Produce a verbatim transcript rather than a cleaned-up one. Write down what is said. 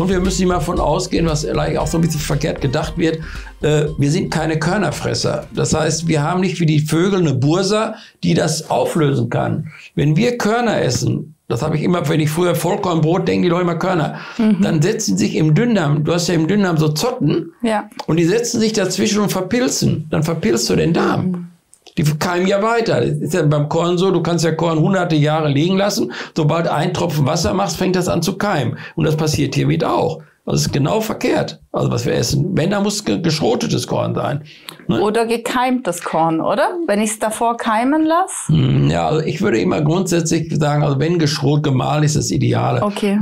Und wir müssen immer davon ausgehen, was auch so ein bisschen verkehrt gedacht wird, äh, wir sind keine Körnerfresser. Das heißt, wir haben nicht wie die Vögel eine Bursa, die das auflösen kann. Wenn wir Körner essen, das habe ich immer, wenn ich früher Vollkornbrot denke, die Leute immer Körner, mhm. dann setzen sich im Dünndarm, du hast ja im Dünndarm so Zotten, ja. und die setzen sich dazwischen und verpilzen. Dann verpilzt du den Darm. Mhm. Die keimen ja weiter. Das ist ja beim Korn so, du kannst ja Korn hunderte Jahre liegen lassen. Sobald ein Tropfen Wasser machst, fängt das an zu keimen. Und das passiert hier wieder auch. Das ist genau verkehrt, also was wir essen. Wenn, da muss geschrotetes Korn sein. Ne? Oder gekeimtes Korn, oder? Wenn ich es davor keimen lasse? Ja, also ich würde immer grundsätzlich sagen, also wenn geschrot gemahlen ist das Ideale. Okay.